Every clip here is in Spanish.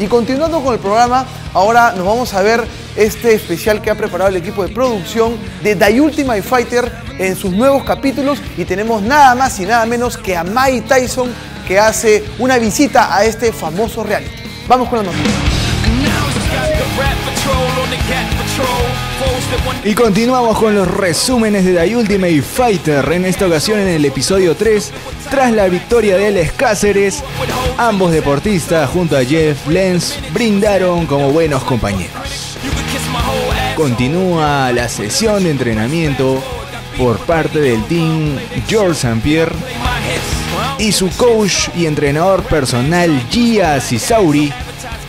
Y continuando con el programa, ahora nos vamos a ver este especial que ha preparado el equipo de producción de The Ultimate Fighter en sus nuevos capítulos, y tenemos nada más y nada menos que a Mike Tyson, que hace una visita a este famoso reality. Vamos con la noticia. Y continuamos con los resúmenes de The Ultimate Fighter, en esta ocasión en el episodio 3, tras la victoria de Alex Cáceres, ambos deportistas junto a Jeff Lenz brindaron como buenos compañeros. Continúa la sesión de entrenamiento por parte del team Georges St-Pierre y su coach y entrenador personal Gia Sisauri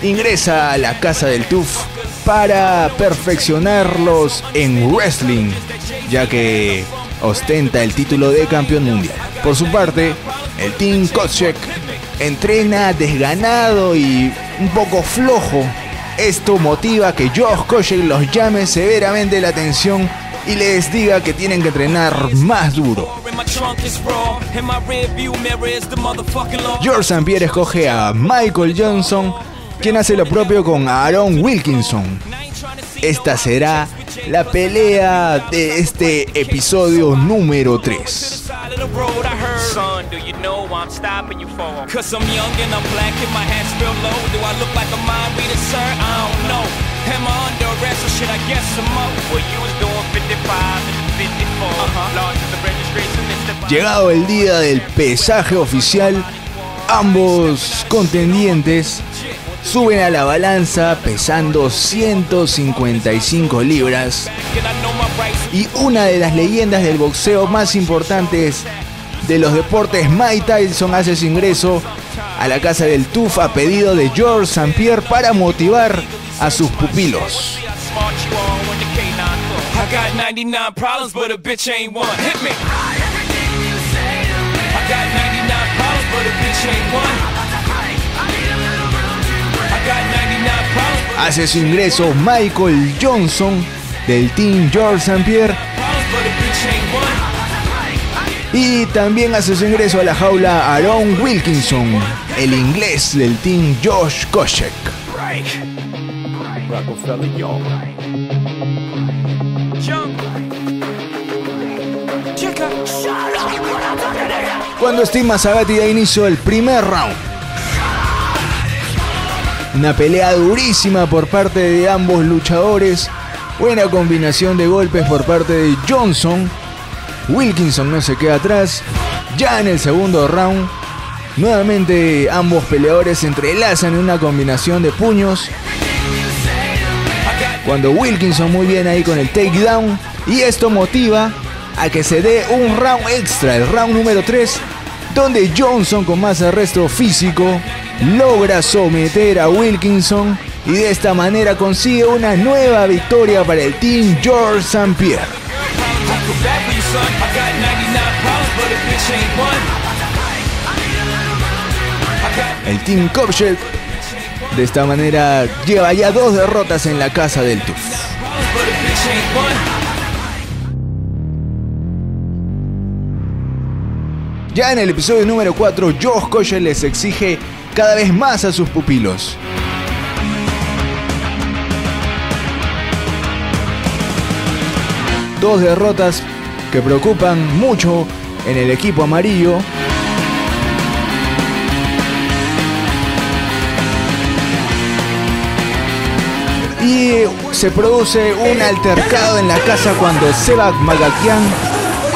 ingresa a la casa del TUF para perfeccionarlos en wrestling, ya que ostenta el título de campeón mundial. Por su parte, el team Koscheck entrena desganado y un poco flojo. Esto motiva que Josh Koscheck los llame severamente la atención y les diga que tienen que entrenar más duro. Georges St-Pierre escoge a Michael Johnson, quien hace lo propio con Aaron Wilkinson. Esta será la pelea de este episodio número 3. Llegado el día del pesaje oficial, ambos contendientes suben a la balanza pesando 155 libras, y una de las leyendas del boxeo más importantes de los deportes, Mike Tyson, hace su ingreso a la casa del TUF a pedido de Georges St-Pierre para motivar a sus pupilos. Hace su ingreso Michael Johnson del team Georges St-Pierre, y también hace su ingreso a la jaula Aaron Wilkinson, el inglés del team Josh Koscheck. Cuando Steve Mazzagatti da inicio el primer round, una pelea durísima por parte de ambos luchadores. Buena combinación de golpes por parte de Johnson. Wilkinson no se queda atrás. Ya en el segundo round, nuevamente ambos peleadores se entrelazan en una combinación de puños, cuando Wilkinson muy bien ahí con el takedown, y esto motiva a que se dé un round extra, el round número 3, donde Johnson, con más arresto físico, logra someter a Wilkinson, y de esta manera consigue una nueva victoria para el team Georges St-Pierre. El team Koscheck de esta manera lleva ya 2 derrotas en la casa del TUF. Ya en el episodio número 4, Josh Koscheck les exige cada vez más a sus pupilos. Dos derrotas que preocupan mucho en el equipo amarillo. Y se produce un altercado en la casa cuando Sevak Magakian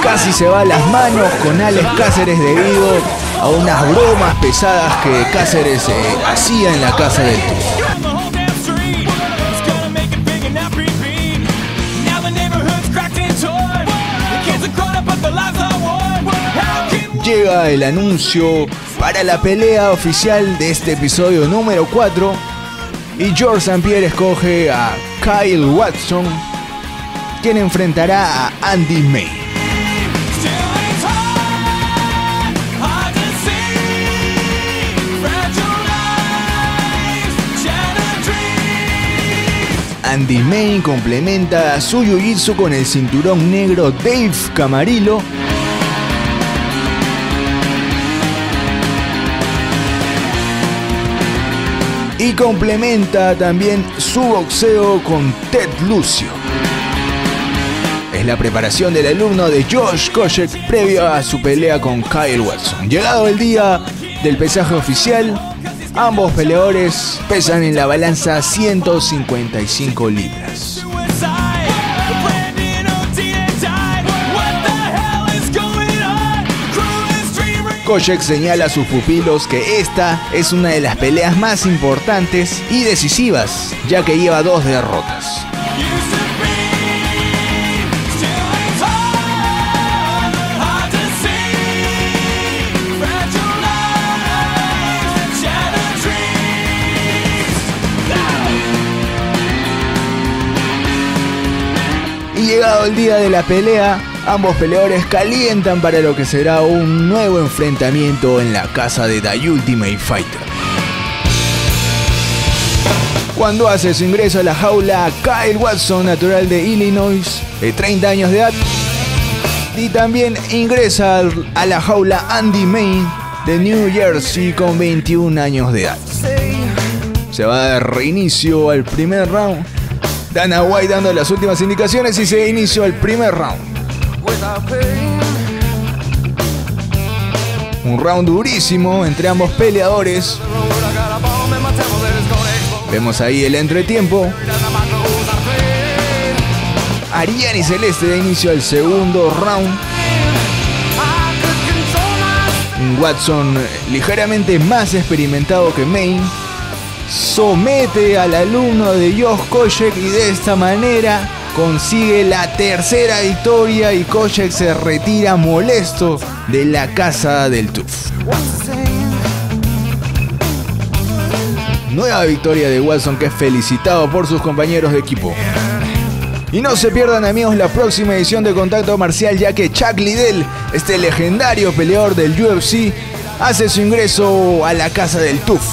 casi se va a las manos con Alex Cáceres debido a unas bromas pesadas que Cáceres hacía en la casa del TUF. Llega el anuncio para la pelea oficial de este episodio número 4, y Georges St-Pierre escoge a Kyle Watson, quien enfrentará a Andy May. Andy May complementa su jiu-jitsu con el cinturón negro Dave Camarillo, y complementa también su boxeo con Ted Lucio. Es la preparación del alumno de Josh Koscheck previo a su pelea con Kyle Watson. Llegado el día del pesaje oficial, ambos peleadores pesan en la balanza 155 libras. Koscheck señala a sus pupilos que esta es una de las peleas más importantes y decisivas, ya que lleva 2 derrotas. Y llegado el día de la pelea, ambos peleadores calientan para lo que será un nuevo enfrentamiento en la casa de The Ultimate Fighter. Cuando hace su ingreso a la jaula, Kyle Watson, natural de Illinois, de 30 años de edad, y también ingresa a la jaula Andy May, de New Jersey, con 21 años de edad. Se va a dar reinicio al primer round, Dana White dando las últimas indicaciones y se inició el primer round. Un round durísimo entre ambos peleadores. Vemos ahí el entretiempo. Ariani Celeste da inicio al segundo round. Watson, ligeramente más experimentado que May, somete al alumno de Josh Koscheck y de esta manera consigue la tercera victoria y Koscheck se retira molesto de la casa del TUF. Nueva victoria de Watson, que es felicitado por sus compañeros de equipo. Y no se pierdan, amigos, la próxima edición de Contacto Marcial, ya que Chuck Liddell, este legendario peleador del UFC, hace su ingreso a la casa del TUF.